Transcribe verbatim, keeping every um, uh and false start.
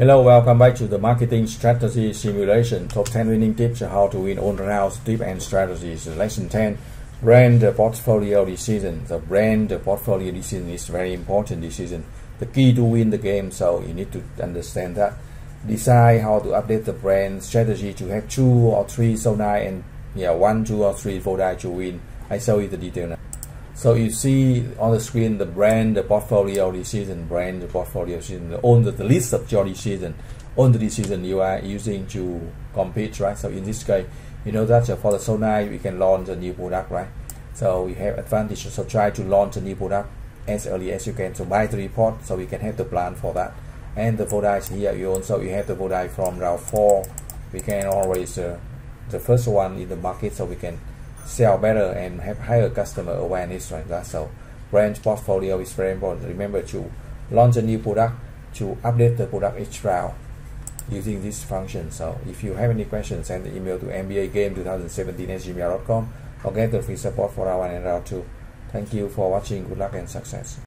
Hello, welcome back to the Marketing Strategy Simulation Top ten Winning Tips, How to Win All Rounds, Tips and Strategies. Lesson ten, Brand the Portfolio Decision. The brand the portfolio decision is very important decision. The key to win the game, so you need to understand that. Decide how to update the brand strategy to have two or three Sonite and yeah, one, two or three Vodites to win. I show you the detail now. So you see on the screen the brand, the portfolio decision, brand, the portfolio decision, on the, the list of your decision, on the decision you are using to compete, right? So in this case, you know that for the Sonite, we can launch a new product, right? So we have advantage, so try to launch a new product as early as you can. So buy the report, so we can have the plan for that. And the Vodites here, you also you have the Vodites from round four. We can always, uh, the first one in the market, so we can sell better and have higher customer awareness, right? That's so brand portfolio is very important. Remember to launch a new product, to update the product each round using this function. So if you have any questions, send the email to m b a game two thousand seventeen at gmail dot com or get the free support for round one and round two. Thank you for watching. Good luck and success.